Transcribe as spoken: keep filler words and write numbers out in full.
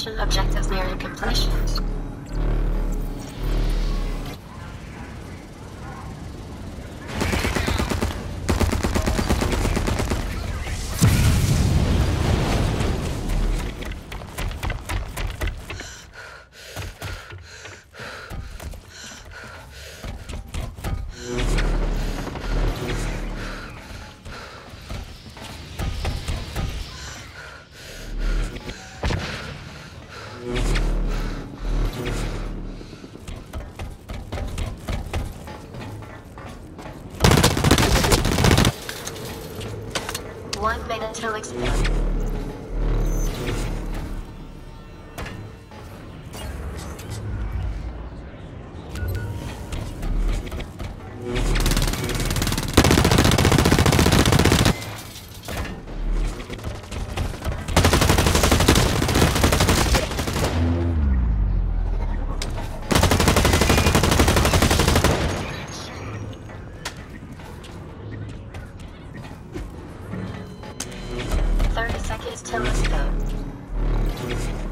mission objectives nearing completion. One minute until explosion. thirty seconds till it's done.